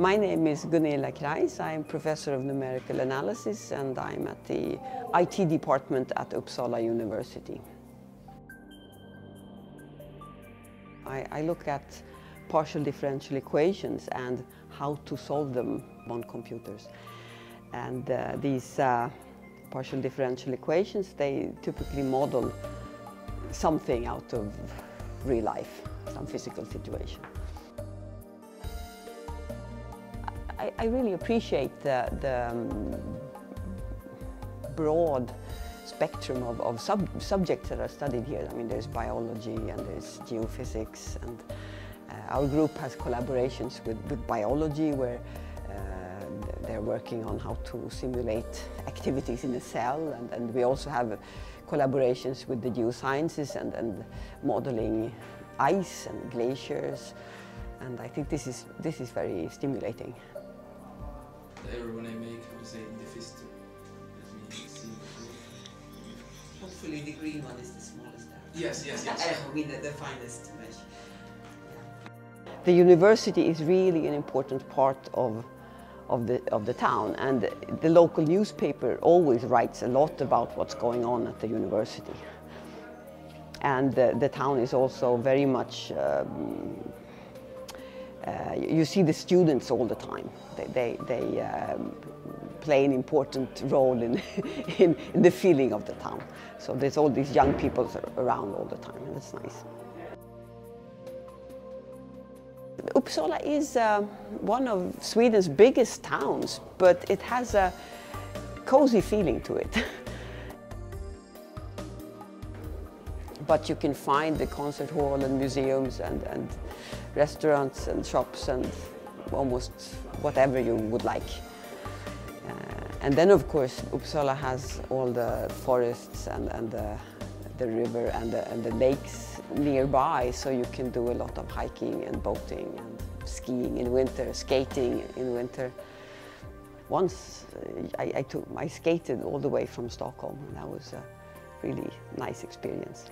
My name is Gunilla Kreiss. I am Professor of Numerical Analysis and I'm at the IT department at Uppsala University. I look at partial differential equations and how to solve them on computers. And these partial differential equations, they typically model something out of real life, some physical situation. I really appreciate the broad spectrum of subjects that are studied here. I mean, there's biology and there's geophysics, and our group has collaborations with biology where they're working on how to simulate activities in a cell, and we also have collaborations with the geosciences and modeling ice and glaciers, and I think this is very stimulating. Everyone I make will say defisto. That means C. Hopefully the green one is the smallest. Yes, yes, yes. With the finest mesh. Yeah. The university is really an important part of the town, and the local newspaper always writes a lot about what's going on at the university. And the town is also very much you see the students all the time. They play an important role in the feeling of the town. So there's all these young people around all the time, and it's nice. Uppsala is one of Sweden's biggest towns, but it has a cozy feeling to it. But you can find the concert hall and museums and restaurants and shops and almost whatever you would like. And then, of course, Uppsala has all the forests and the river and the lakes nearby, so you can do a lot of hiking and boating and skiing in winter, skating in winter. Once I skated all the way from Stockholm, and that was a really nice experience.